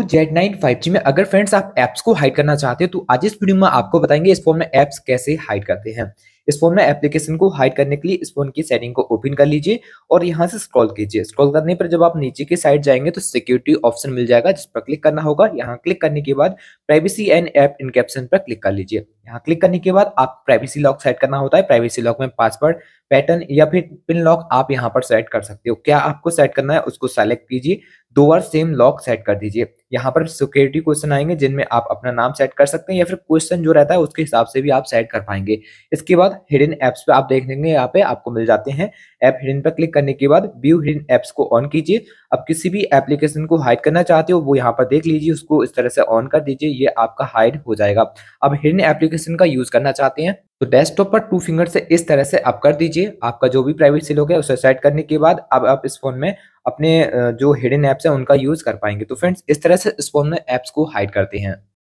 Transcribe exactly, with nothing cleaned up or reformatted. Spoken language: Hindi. हूँ जेड नाइन फाइव जी में। अगर फ्रेंड्स आप ऐप्स को हाइड करना चाहते हैं तो आज इस वीडियो में आपको बताएंगे इस फोन में ऐप्स कैसे हाइड करते हैं। इस फोन में एप्लीकेशन को हाइड करने के लिए इस फोन की सेटिंग को ओपन कर लीजिए और यहाँ से स्क्रॉल कीजिए। स्क्रॉल करने पर जब आप नीचे के साइड जाएंगे तो सिक्योरिटी ऑप्शन मिल जाएगा जिस पर क्लिक करना होगा। यहाँ क्लिक करने के बाद प्राइवेसी एंड ऐप इनकैप्शन पर क्लिक कर लीजिए। यहाँ क्लिक करने के बाद आप प्राइवेसी लॉक सेट करना होता है। प्राइवेसी लॉक में पासवर्ड, पैटर्न या फिर पिन लॉक आप यहाँ पर सेट कर सकते हो। क्या आपको सेट करना है उसको सेलेक्ट कीजिए, दो बार सेम लॉक सेट कर दीजिए। यहाँ पर सिक्योरिटी क्वेश्चन आएंगे जिनमें आप अपना नाम सेट कर सकते हैं या फिर क्वेश्चन जो रहता है उसके हिसाब से भी आप सेट कर पाएंगे। इसके बाद हिडन ऐप्स पे आप देख लेंगे, यहाँ पे आपको मिल जाते हैं ऐप हिडन पर क्लिक करने के बाद व्यू हिडन ऐप्स को ऑन कीजिए। आप किसी भी एप्लीकेशन को हाइड करना चाहते हो वो यहाँ पर देख लीजिए, उसको इस तरह से ऑन कर दीजिए, ये आपका हाइड हो जाएगा। अब हिडन एप्लीकेशन का यूज करना चाहते हैं तो डेस्कटॉप पर टू फिंगर से इस तरह से अप कर दीजिए। आपका जो भी प्राइवेसी लॉक है उसे सेट करने के बाद अब आप इस फोन में अपने जो हिडन ऐप्स हैं उनका यूज कर पाएंगे। तो फ्रेंड्स इस तरह से इस फोन में ऐप्स को हाइड करते हैं।